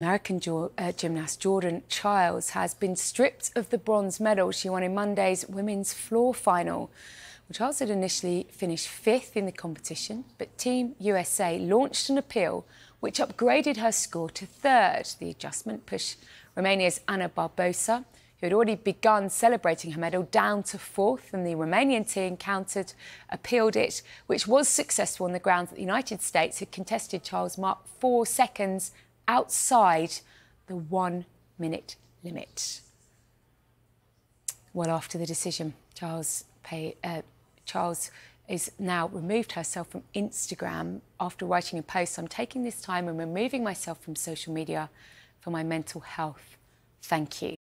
American gymnast Jordan Chiles has been stripped of the bronze medal she won in Monday's women's floor final. Well, Chiles had initially finished fifth in the competition, but Team USA launched an appeal which upgraded her score to third. The adjustment pushed Romania's Anna Barbosa, who had already begun celebrating her medal, down to fourth, and the Romanian team appealed it, which was successful on the grounds that the United States had contested Chiles' mark 4 seconds outside the 1 minute limit. Well, after the decision, Chiles has now removed herself from Instagram after writing a post, "I'm taking this time and removing myself from social media for my mental health. Thank you."